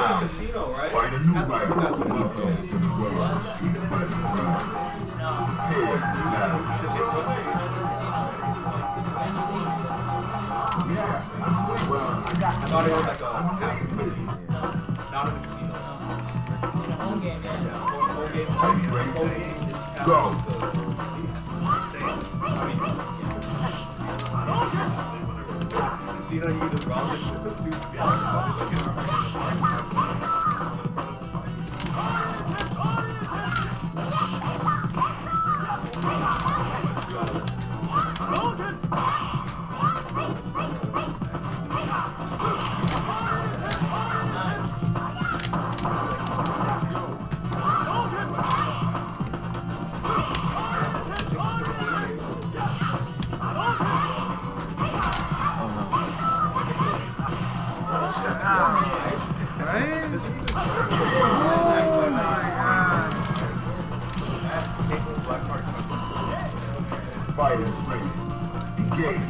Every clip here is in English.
down. Casino, right? Find a new life. Casino, you just robbed it with the dude Fighters ready. Engage.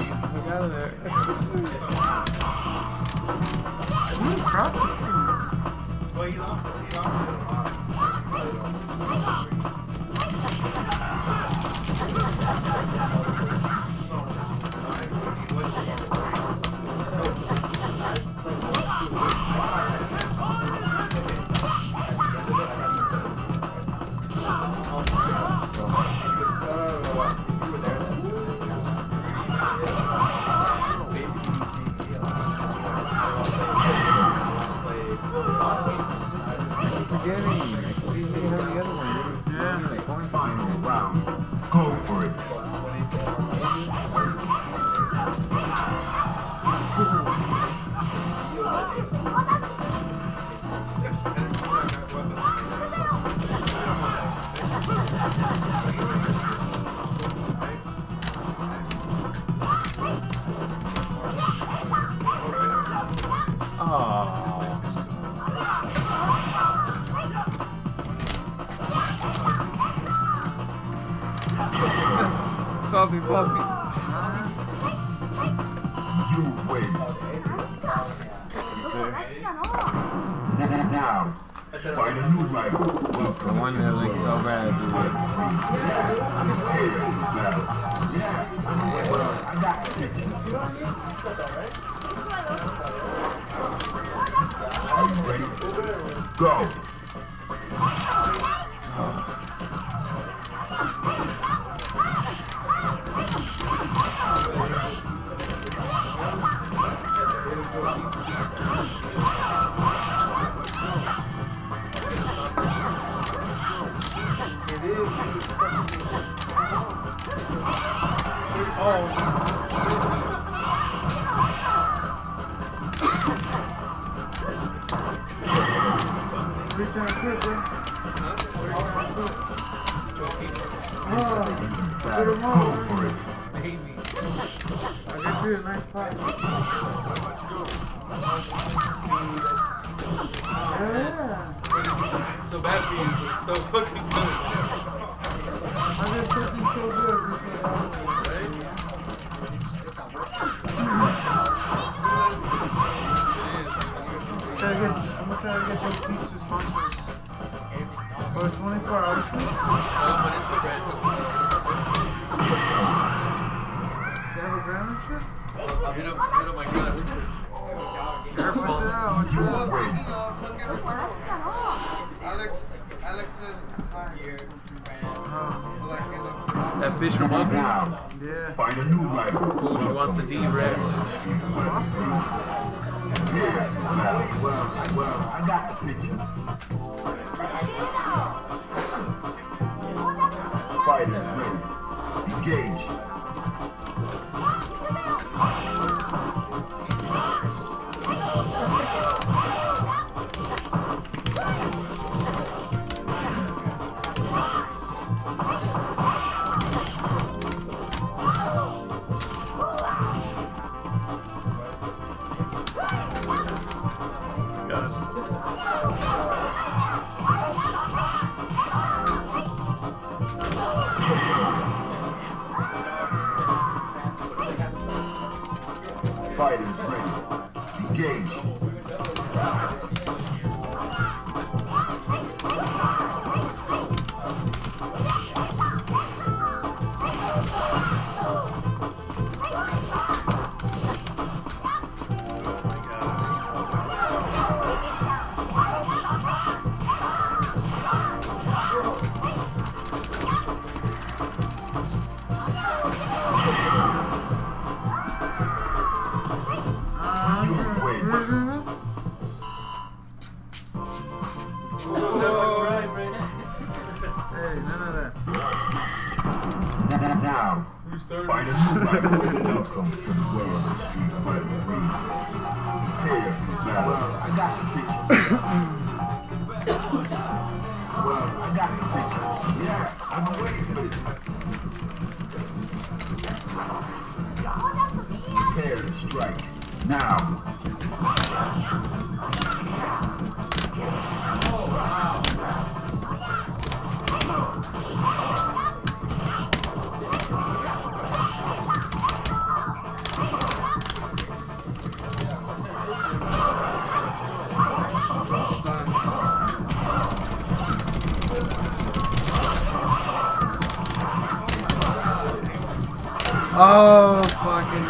Oh, fucking.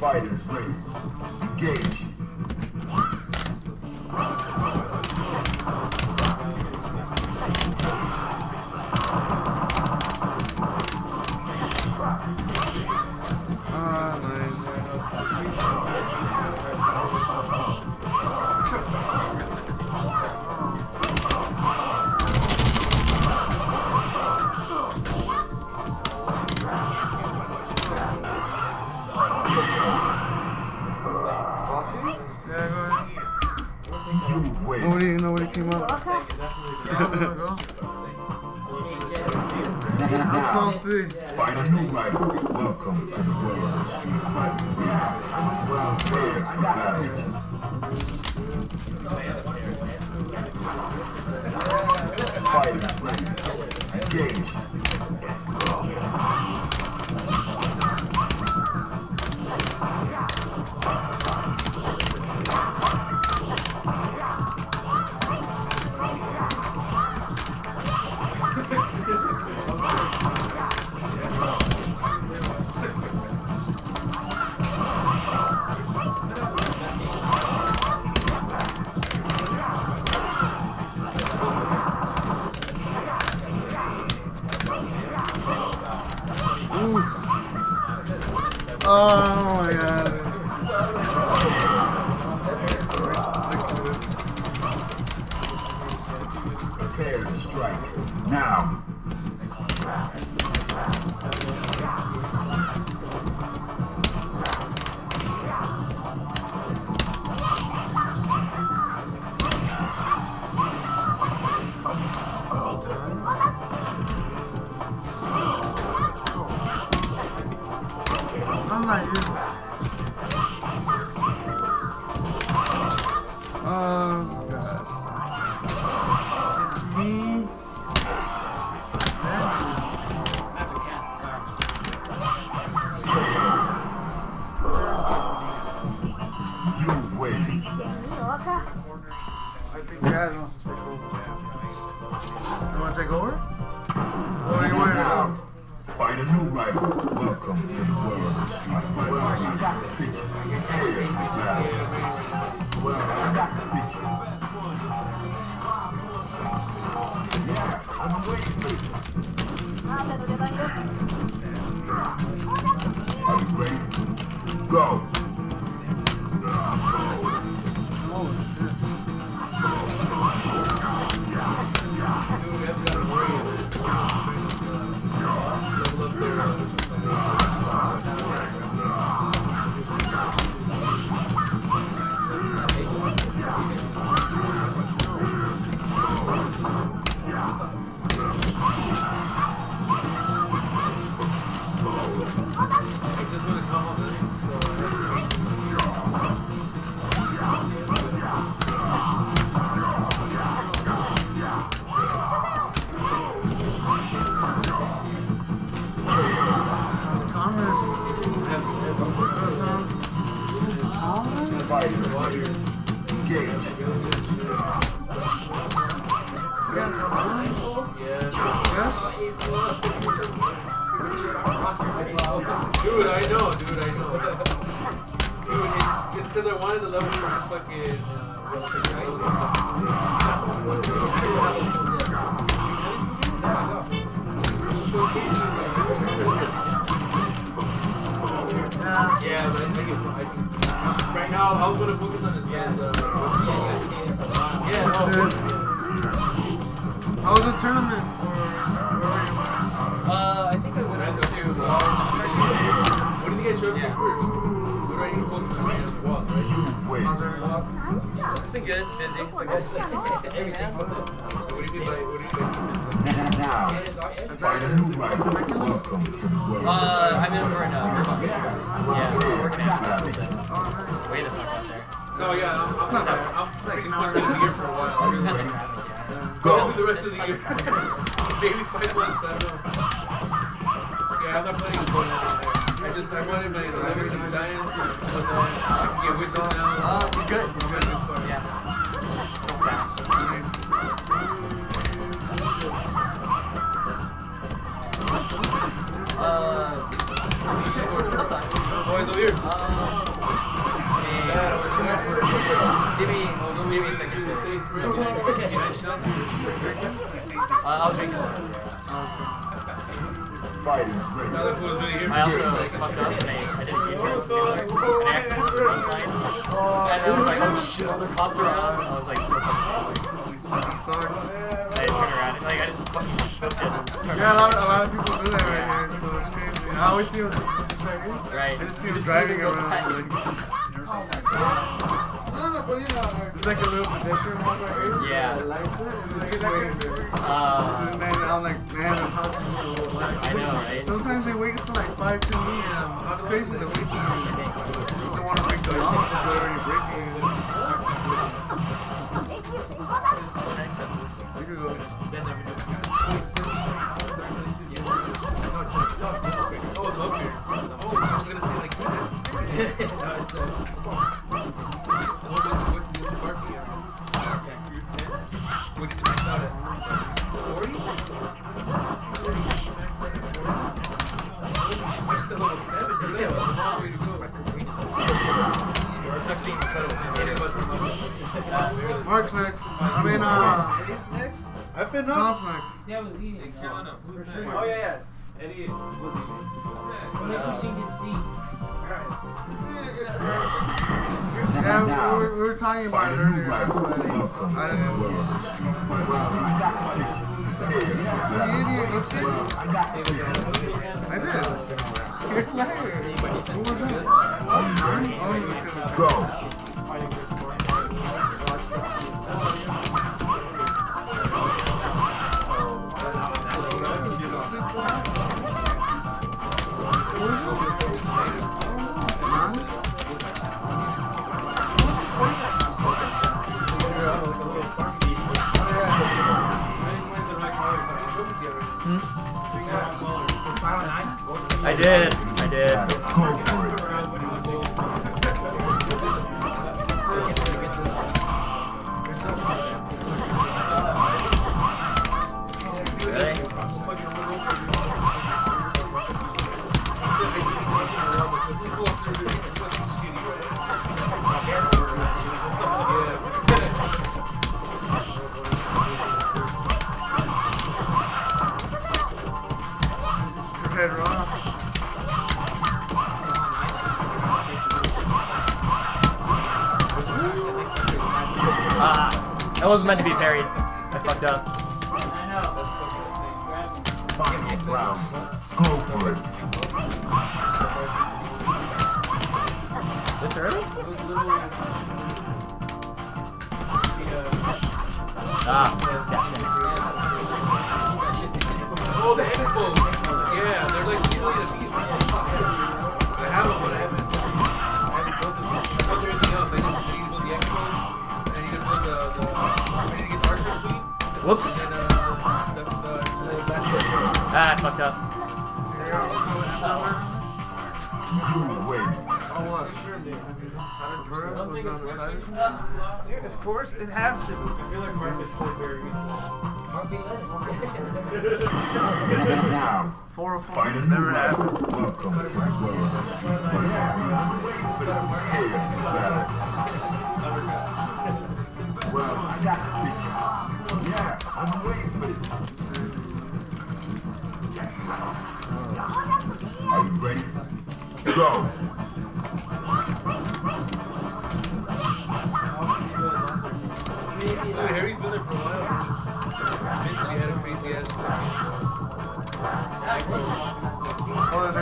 Fighters, engage. Yeah, but I think right now I was gonna focus on this guy's. Yeah, you guys stay in for the dude. How was the tournament? I think I went at the two. What did you guys show me first? We're writing books on the wall, right? How's everyone? It's been good, busy. What do you like? I'm in over right now. Yeah, we're working out. Way the fuck out there. No, yeah, I'm freaking out of the year for a while. Go through the rest of the year. Maybe 5 months, I don't know. Yeah, I'm not playing the board out there. I wanted my livers and giants. I can get witches now. It's good. It's good. Yeah. Nice. Sometimes. Always over here. Give me a second. I'll drink one. I also fucked up and I did a YouTube an accident last night. And I was like, oh shit, all the cops are around. I was like, so fucking I didn't turn around. Like, I just fucking turned around. Yeah, a lot of people do that right here, so it's crazy. I always see them driving. Right. I just see them driving around. I don't know, but you know. It's like a little pedestrian walk right here. Yeah. I like it. And then I'm like, man, I'm possible. I know, right? Sometimes they wait for like 5 to 2 minutes. It's crazy. They wait for you. You don't want to break the law. You're breaking it. Then I'm going to Mark's next. I mean, I've been up. Yeah, it was Eddie. Oh, yeah, yeah. Eddie was yeah, we were talking about it earlier. That's what I did. Who was that? Oh, go. I did. That wasn't meant to be parried. I fucked up. I know. Final round. Go for it. This early? Oh, the expo. Yeah, they're like stealing a piece. I have one, but I haven't. Whoops. I fucked up. Dude, of course it has to. I feel like Mark is still very good. 404. Never happened. I'm waiting for you. Are you ready? Go! Harry's been there for a while. Basically had a crazy ass necro. Oh, the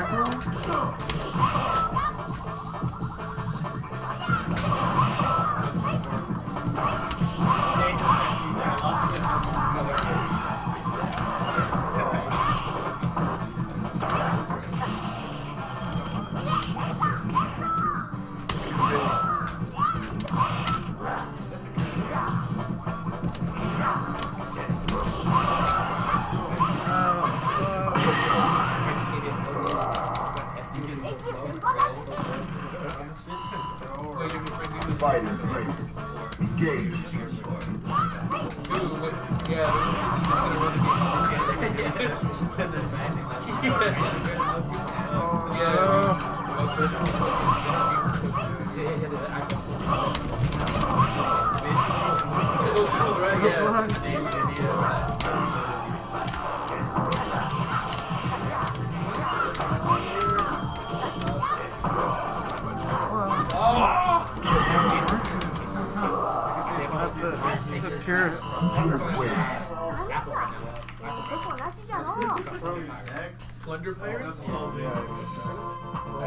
I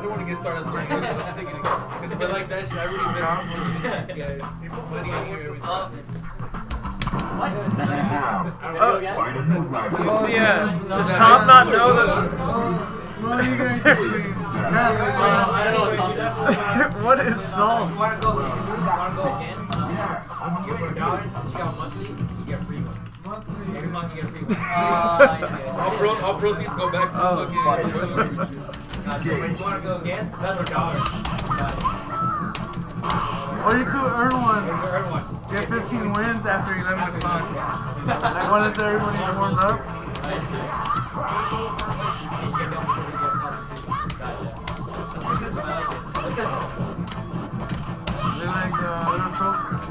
don't want to get started on this. I'm thinking because if I like that shit, I really missed it. Yeah. People putting in here everything. What? Oh, CS. Does Tom not know that? What are you guys doing? I don't know. What is salt? Want to go again? I'm giving $1 since you got monthly. You get free one. Every month you get a free one. All proceeds go back to fucking. If you want to go again, that's $1. Or you could earn one. Get 15 wins after 11 o'clock. Like, when is everybody warmed up? They're like little trophies.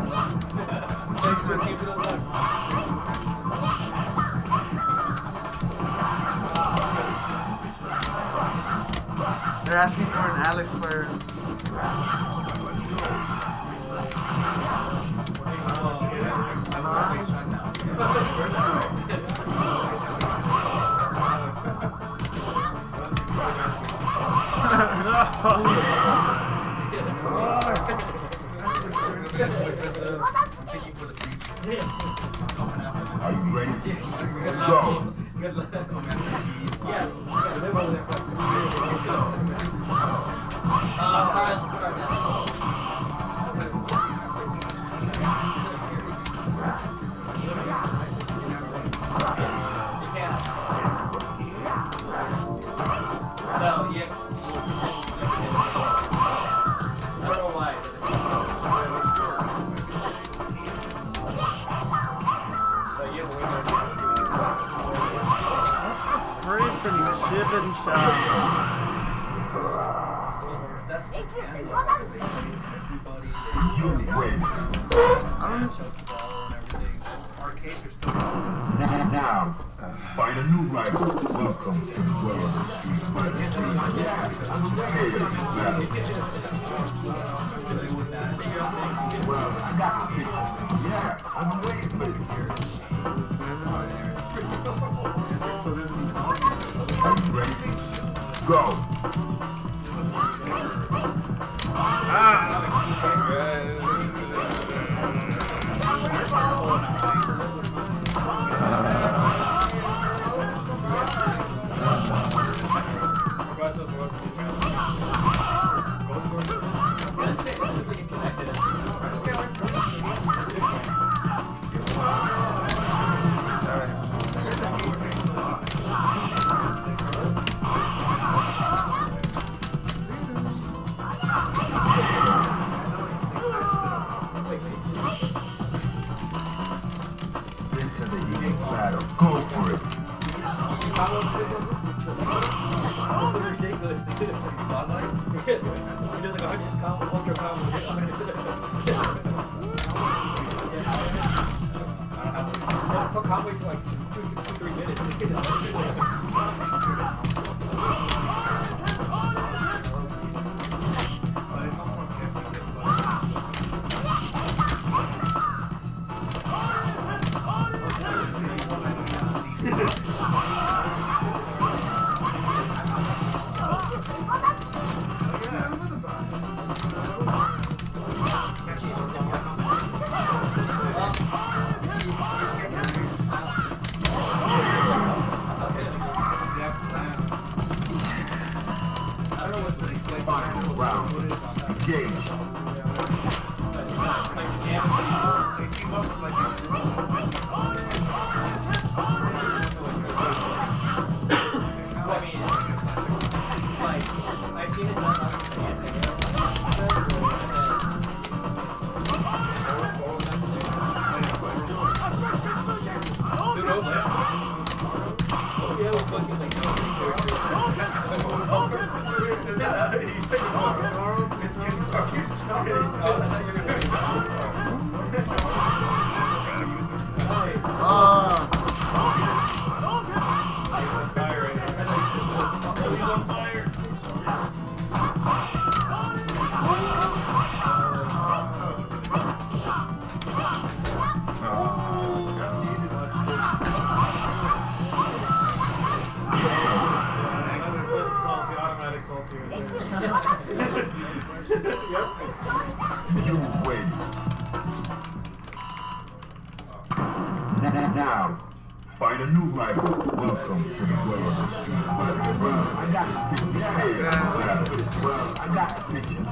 Thanks for keeping it alive. They're asking for an Alex player. Are you ready? Good luck. Good luck. Yeah. Find a new rival. Welcome to the world of the street fighters. I'm waiting for you. Are you ready? Go. You win. Now, find a new rival. Welcome to the world. I got the ticket. I got the ticket.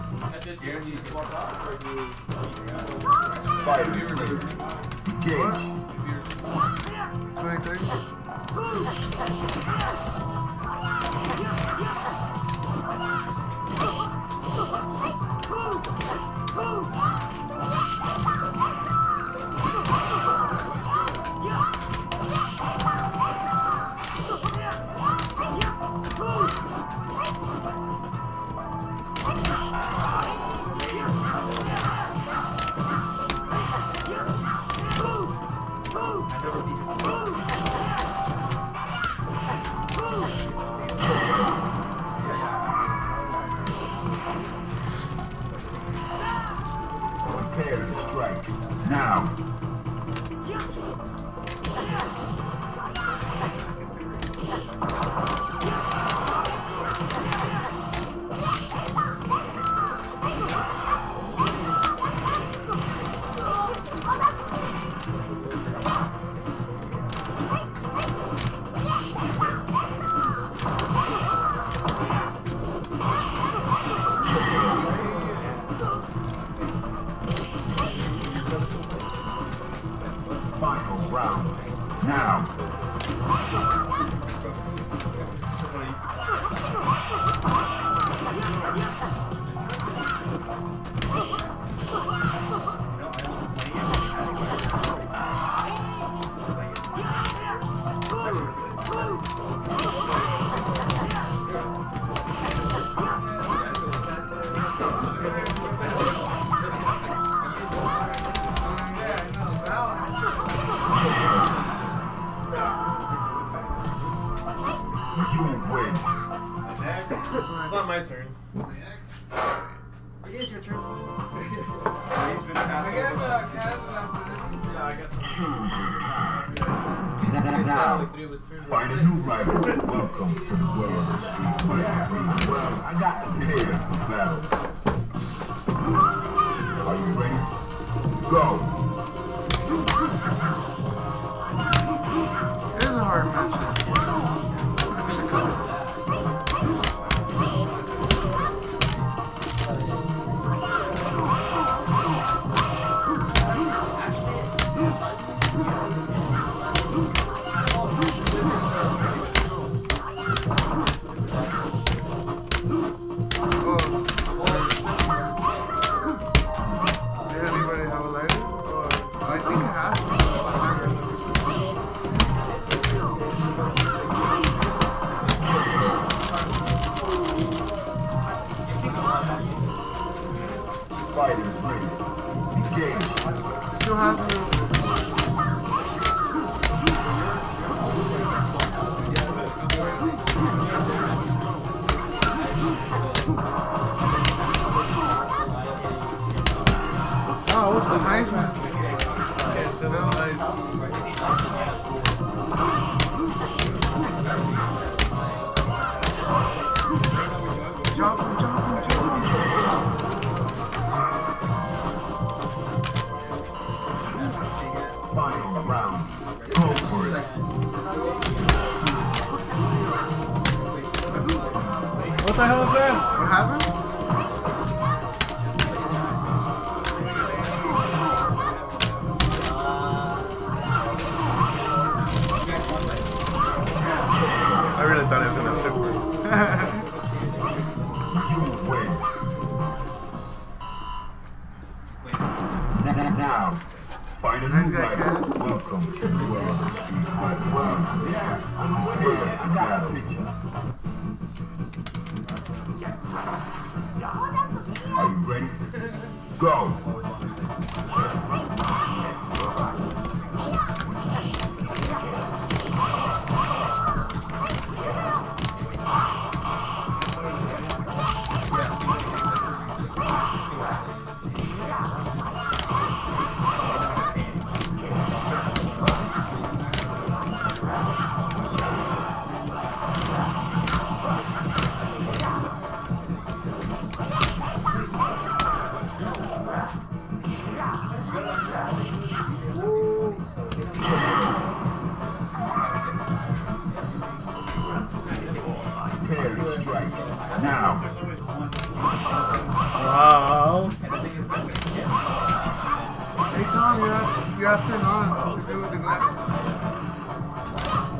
you have to learn to do the glasses.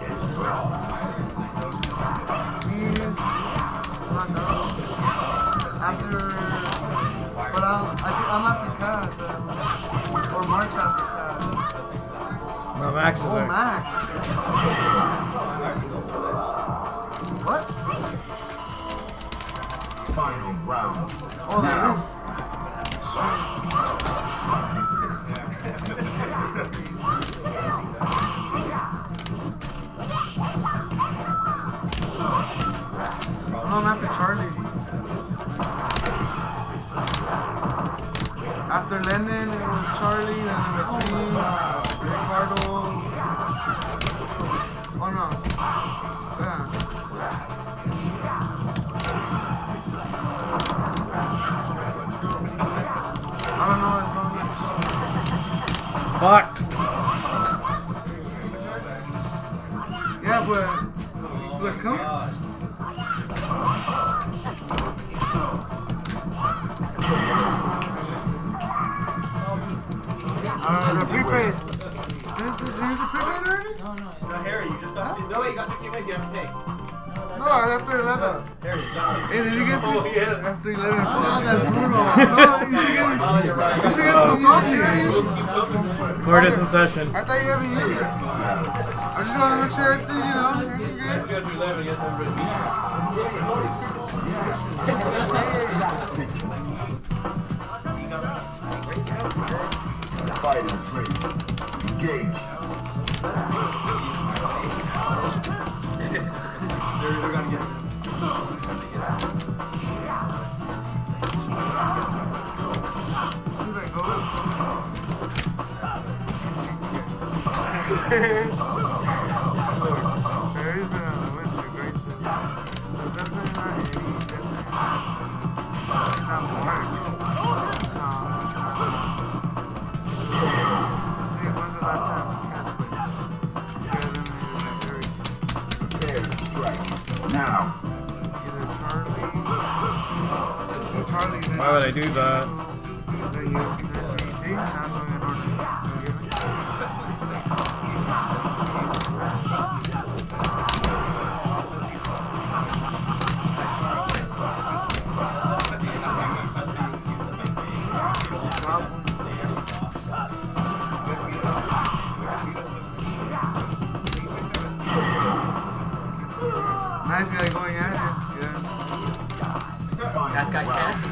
These are not after, but I think I'm after class or March after class. No, Max is next. Max. What? Final round. Oh, there it is. I'm after Charlie. After Lennon, it was Charlie, then it was me, Ricardo. Oh no. Yeah. I don't know as long as. Fuck! Yeah, but. Look, come. Prepaid. Did you use the prepaid already? No. Harry, you just got 50. No, wait, you got 50 minutes. You have to pay. No, after 11. Harry, hey, did you get 50? Oh, yeah. After 11. Oh, that's brutal. No, you should get a little salty. Court is in session. I thought you haven't used it. I just want to make sure everything, you know. Let's go to 11 and get them ready. Why would I do that? Nice guy going at it. Yeah. Nice guy cast.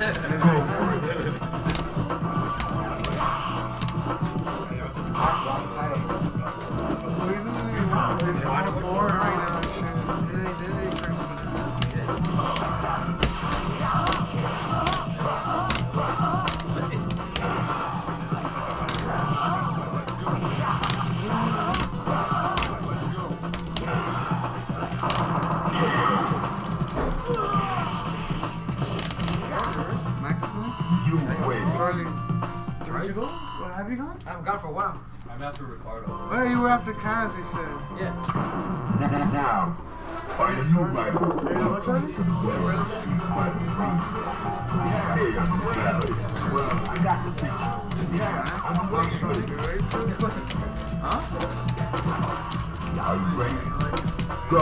Have you gone? I haven't gone for a while. I'm after Ricardo. Well, you were after Kaz, he said. Yeah. Now, find a new rival. I got the picture. Huh? Are you ready? Go.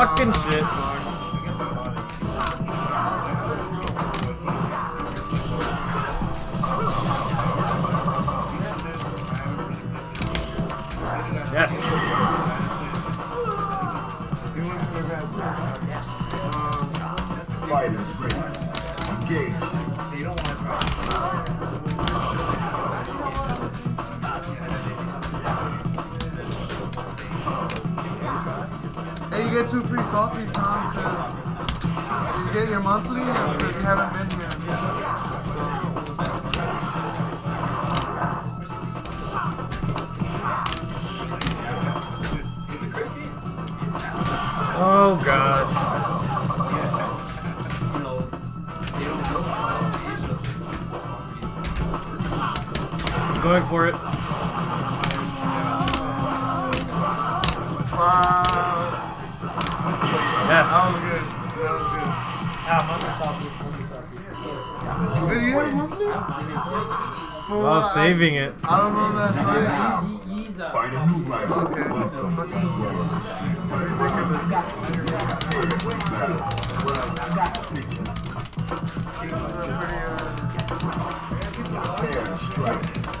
Fucking shit. Yes. fighters ready. Engage. You don't want to try. Hey, you get 2 free salties, Tom, because you get your monthly and because you haven't been here. Oh, God. Going for it. Yes. That was good. That was good. Ah, monthly salty. Monthly salty. Did you have monthly? Well, saving it. I don't know that slide. Find a new rival. Okay. Ridiculous.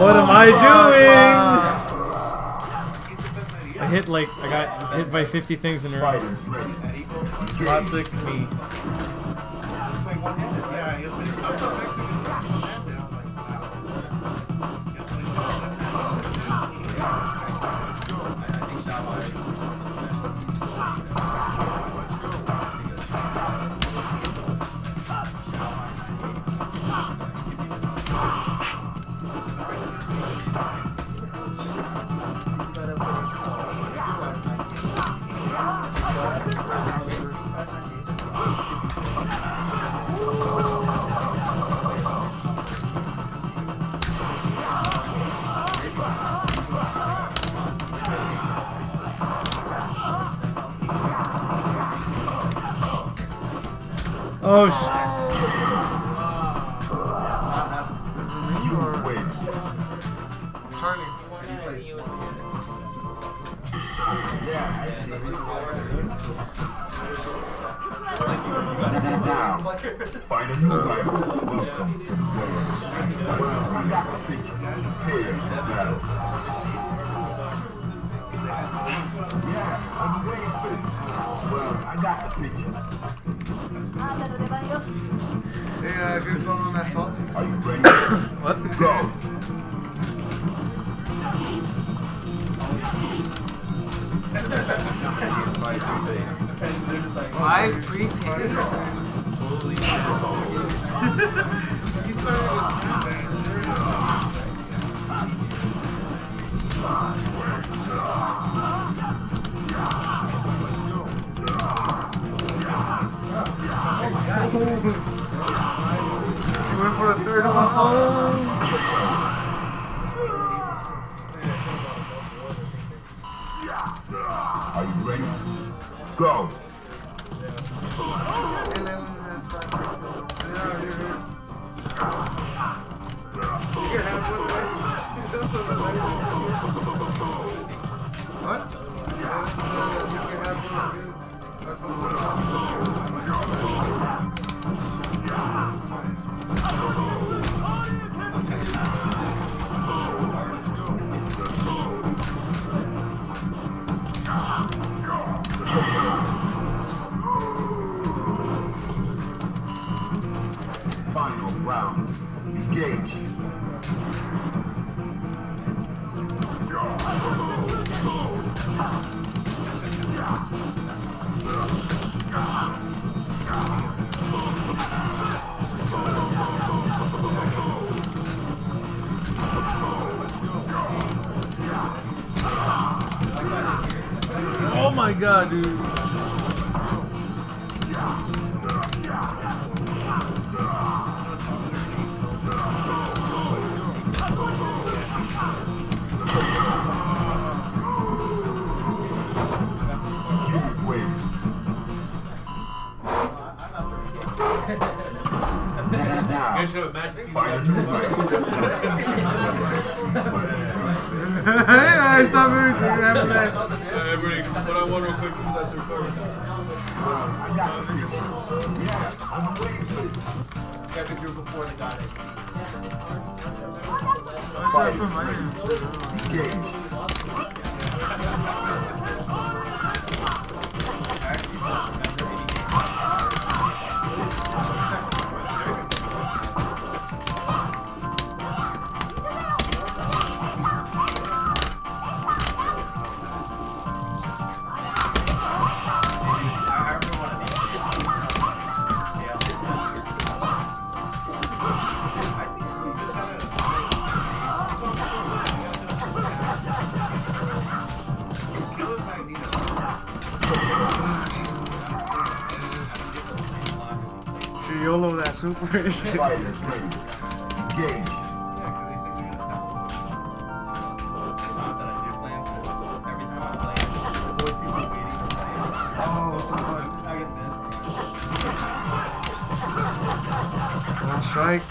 What am I doing? I hit like I got hit by 50 things in a row. Classic me. Oh shit. Find a new rival. Welcome to I got the picture. Yeah, I just want that salt. Are you ready? What? Go. Five pre-painted. Holy shit. You started. For a third of my own. Are you ready? Go. Oh my god, dude. Super issue. One strike.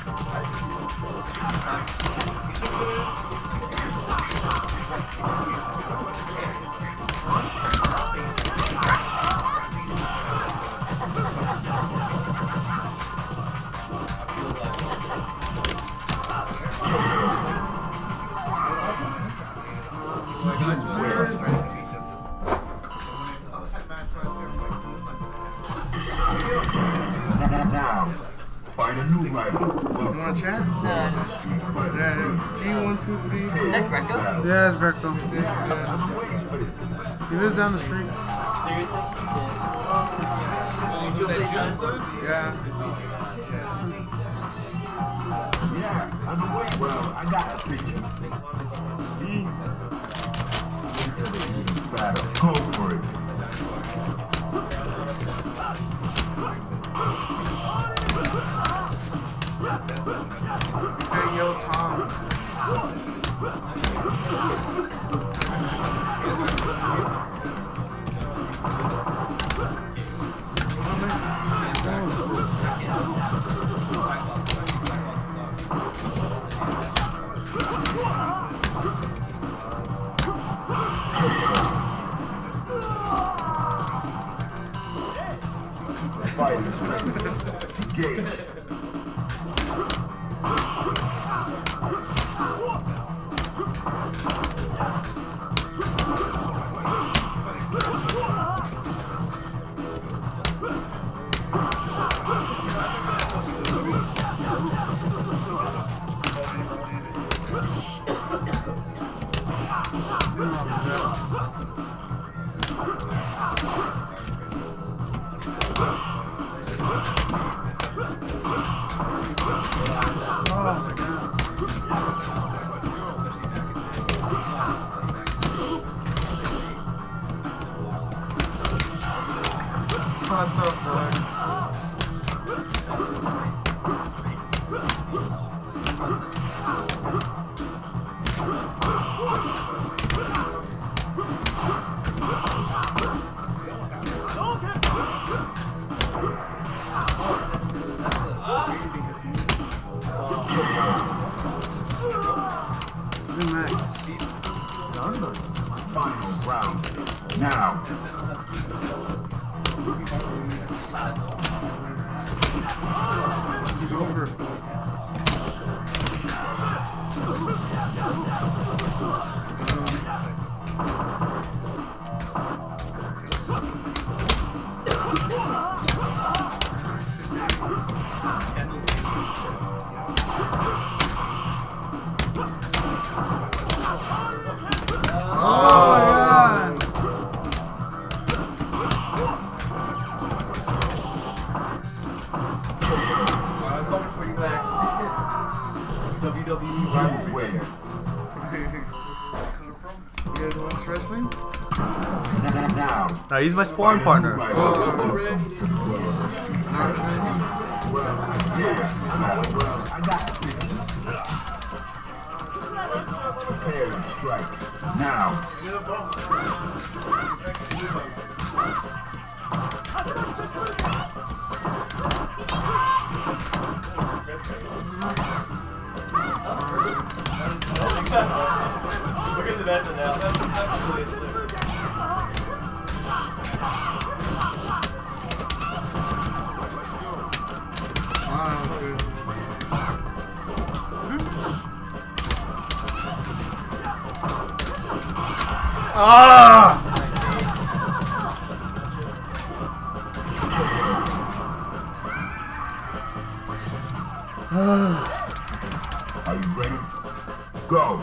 Chat? Yeah. G123. Is that Greco? Yeah, it's Greco. Yeah. He lives down the street. Seriously? Yeah. You still play chess? Yeah. Yeah, I'm away. Well, I got the picture. Battle. Go for it. Say yo, Tom. Game. He's my sparring partner. Now. Ah! Are you ready? Go!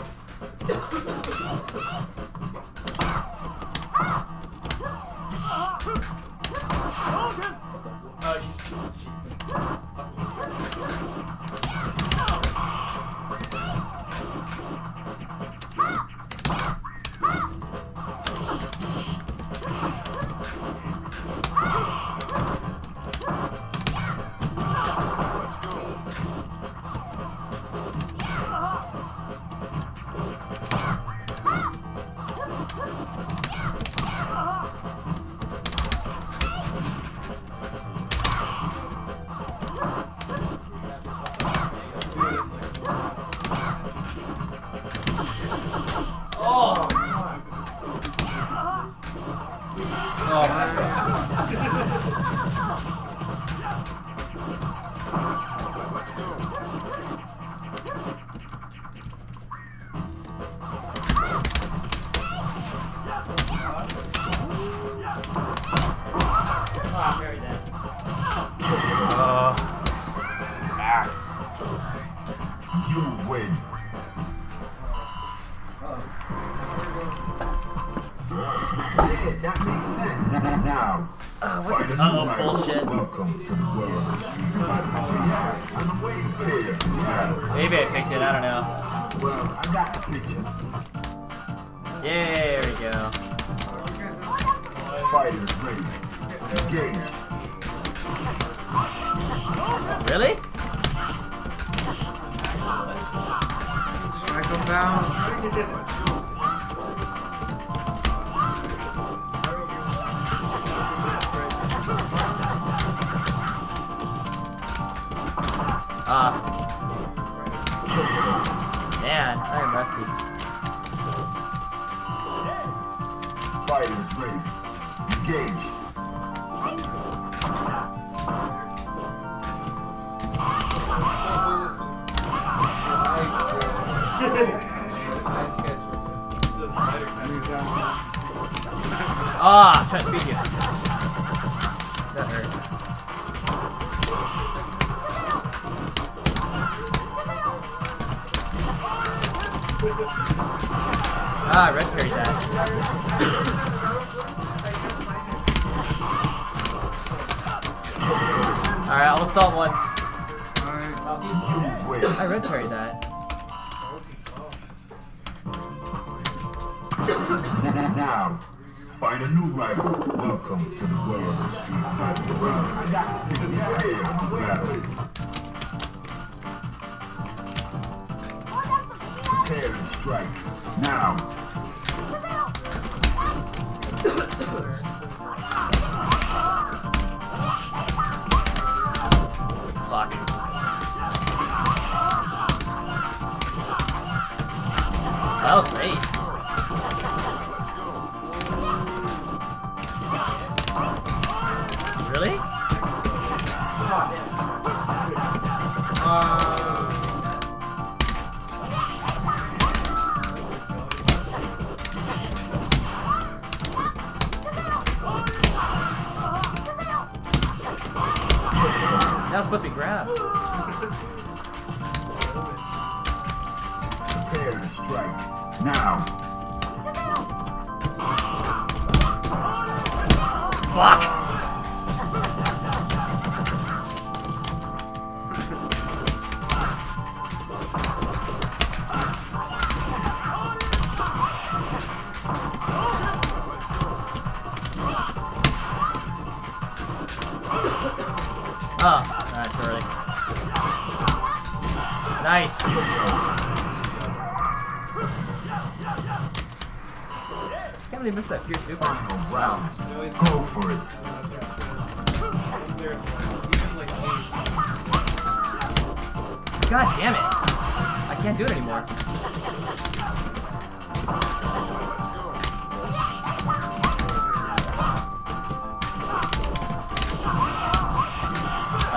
God damn it! I can't do it anymore.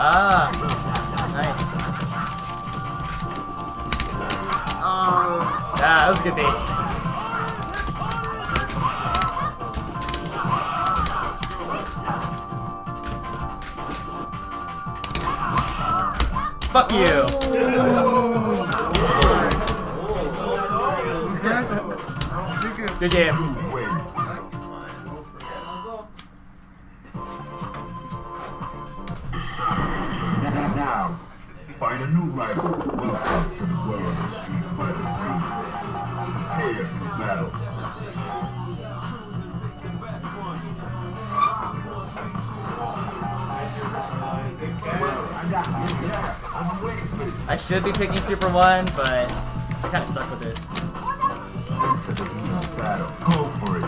Ah, nice. Oh, that was a good bait. Fuck you! Good game. Now, find a new rival. Welcome to the world of battle. I should be picking Super 1, but I kind of suck with it. Go for it.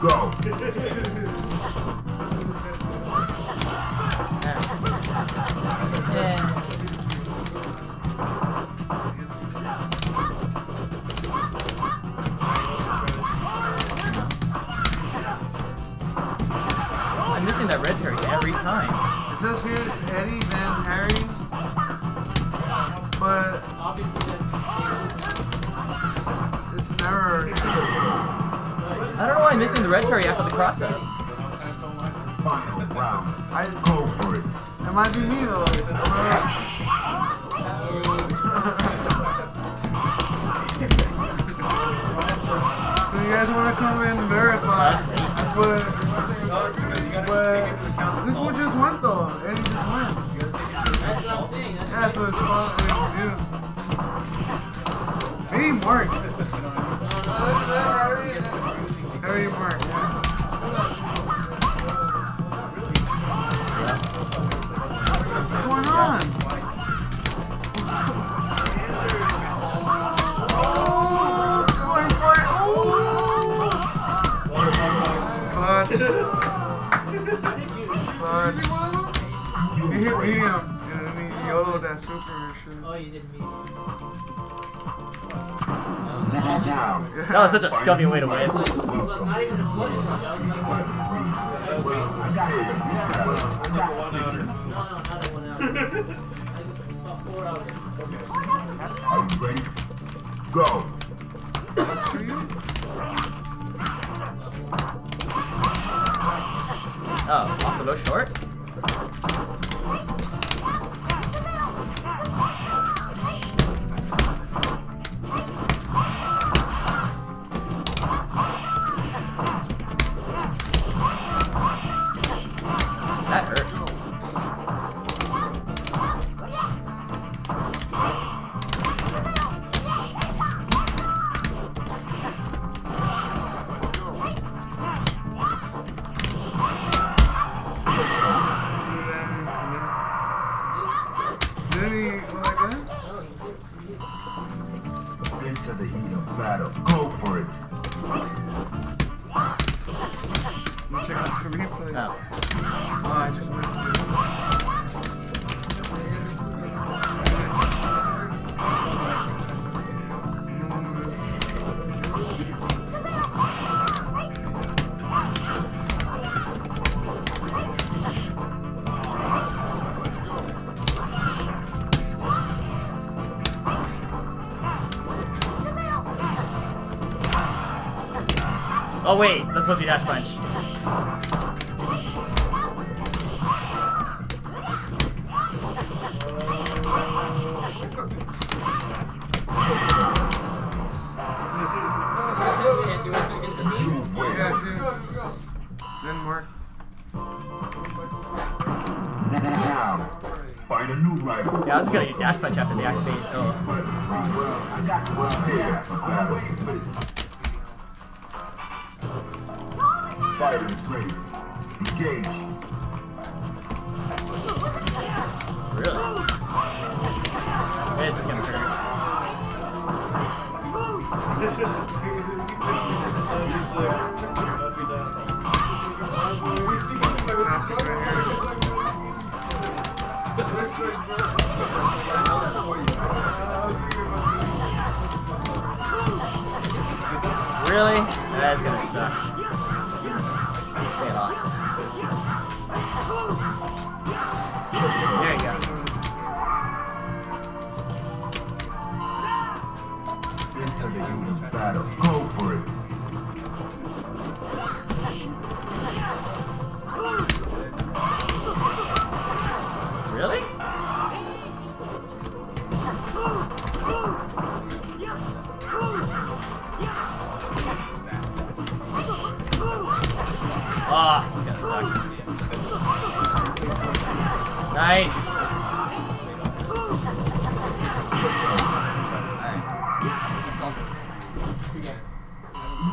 Go! I'm missing that red parry every time. It says here it's Eddie Van Harry, but it's an error. I don't know why I'm missing the red parry after the cross-up. I go for it. It might be me though. So you guys want to come in and verify, but this one just went though, and he just went. That's what I'm seeing. Yeah, so it's fun. Hey, Mark. Very Mark. What's going on? Oh, going for it. Oh, clutch. You hit me up. And then he yolo'd that super shit. Oh, you didn't mean that was such a scummy way to win. Not even a flush shot, that was like oh, off the low short? Into the heat of battle. Go for it. I'm checking out the replay. Oh. Oh, I just missed Oh wait, that's supposed to be dash punch. Didn't work. Find a new rival. Yeah, I was gonna do dash punch after they activate. Oh. Fire is great. Engage. Wait a second, really? That's gonna suck. They lost. There you go. Enter the unit battle. Go for it. Really? Ah, this is gonna suck. Nice.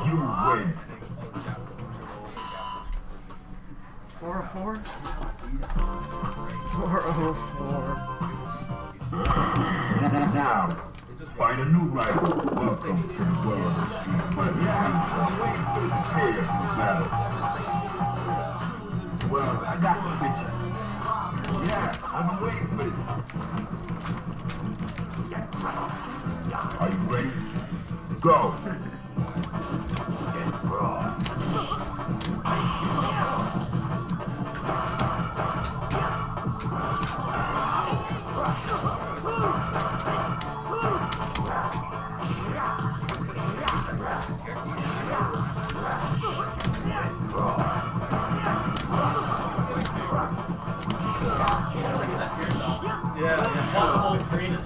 You win. 404? 404. Now, find a new rival. Welcome to the world. But yeah, well, I got the picture. Yeah, I'm waiting for it. Are you ready? Go!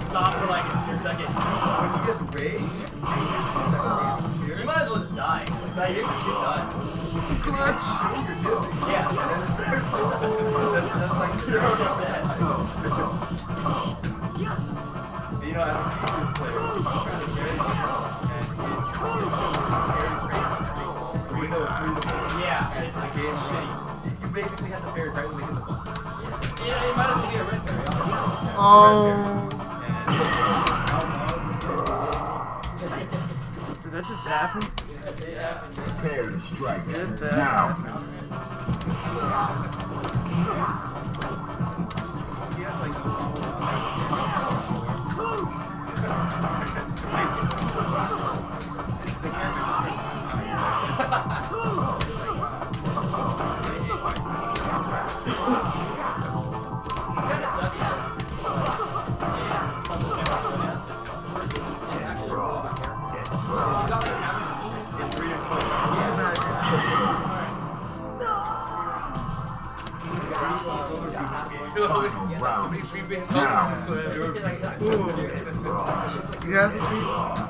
Stop for like 2 seconds. When he gets rage, you might as well just die. Like, you're just done. Clutch! You're dizzy. Yeah. That's like zero of that. You know, as a computer player, I'm trying to carry this. We know it's brutal. Yeah, it's like game shitty. You basically have to parry right when they hit the button. Yeah, it might as well be a red parry. Oh. Did that just happen? Yeah, it happened. Prepare to strike. Did that now. He has like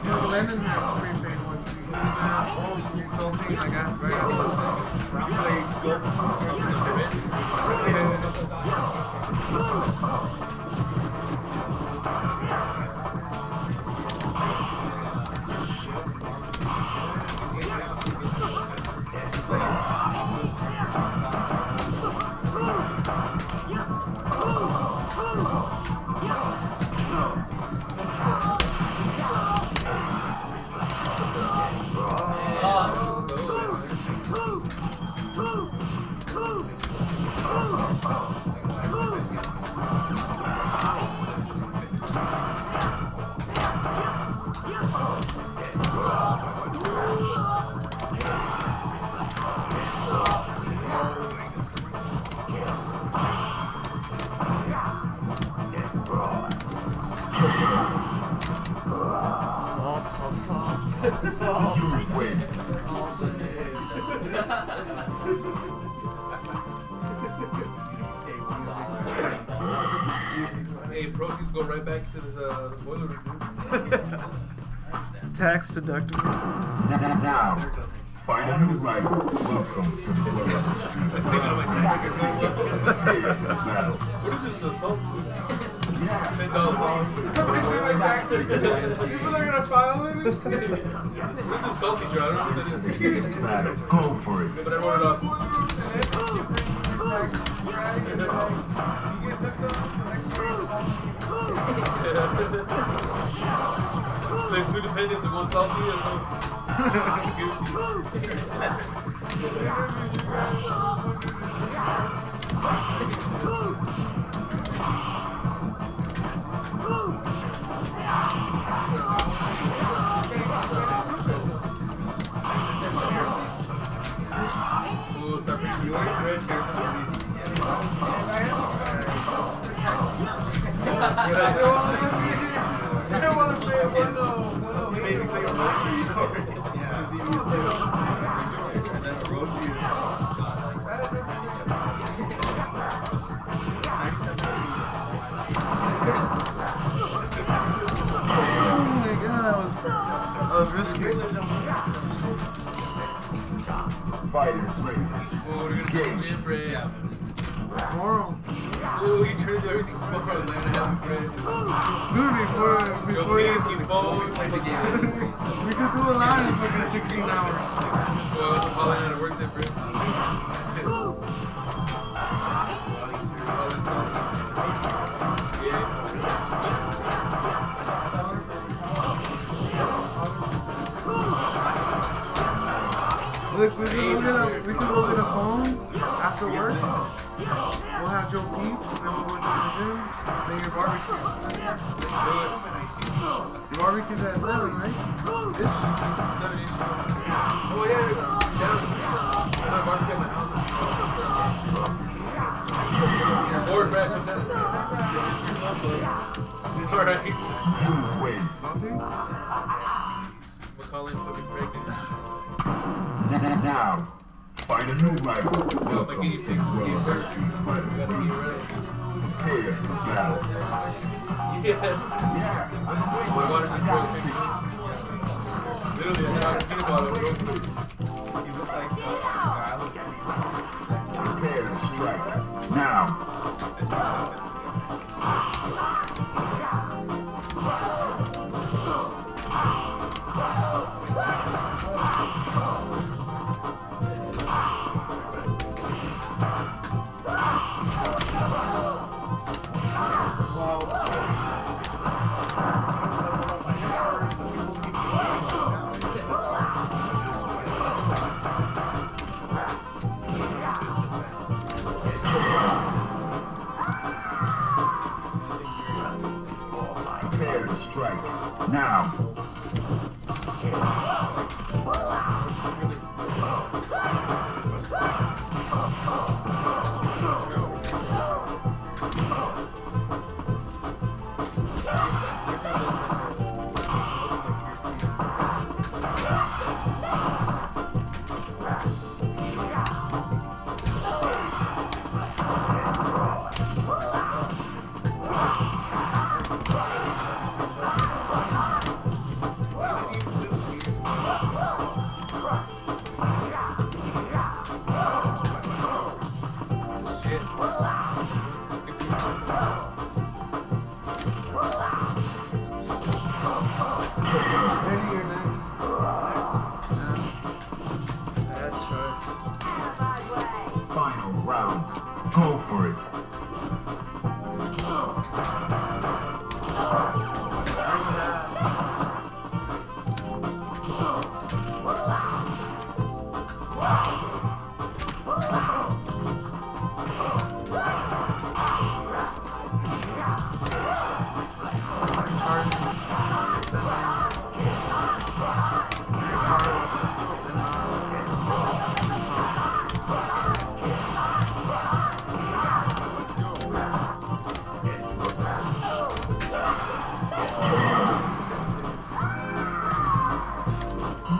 Lennon has 3 pain once. He was old resulting like I very tax deductible. Now, find a new rival. Welcome to the world. What is this assault? Yeah. People are gonna file it. This is salty, I don't know what that is. Go for it. But I wrote it off. There's two dependents and one salty and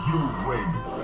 you win.